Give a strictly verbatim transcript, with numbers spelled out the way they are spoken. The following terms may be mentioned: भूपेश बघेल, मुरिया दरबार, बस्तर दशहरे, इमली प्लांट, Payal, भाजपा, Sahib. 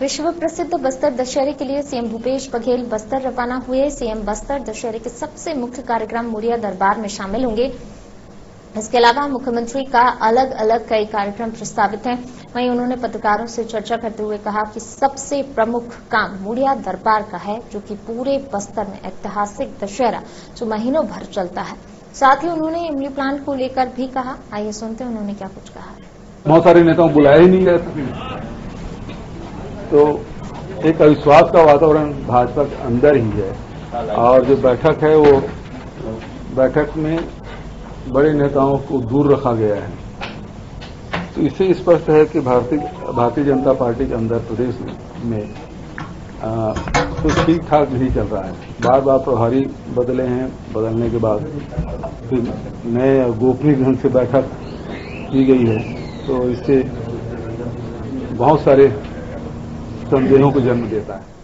विश्व प्रसिद्ध बस्तर दशहरे के लिए सीएम भूपेश बघेल बस्तर रवाना हुए। सीएम बस्तर दशहरे के सबसे मुख्य कार्यक्रम मुरिया दरबार में शामिल होंगे। इसके अलावा मुख्यमंत्री का अलग अलग कई कार्यक्रम प्रस्तावित हैं। वहीं उन्होंने पत्रकारों से चर्चा करते हुए कहा कि सबसे प्रमुख काम मुरिया दरबार का है, जो कि पूरे बस्तर में ऐतिहासिक दशहरा जो महीनों भर चलता है। साथ ही उन्होंने इमली प्लांट को लेकर भी कहा। आइए सुनते हैं उन्होंने क्या कुछ कहा। बहुत सारे नेताओं बुलाया ही नहीं गया, तो एक अविश्वास का वातावरण भाजपा के अंदर ही है। और जो बैठक है वो बैठक में बड़े नेताओं को दूर रखा गया है, तो इससे स्पष्ट है कि भारतीय भारतीय जनता पार्टी के अंदर प्रदेश में कुछ तो ठीक ठाक नहीं चल रहा है। बार बार प्रभारी बदले हैं, बदलने के बाद फिर नए गोपनीय ढंग से बैठक की गई है, तो इससे बहुत सारे संदेहों को जन्म देता है।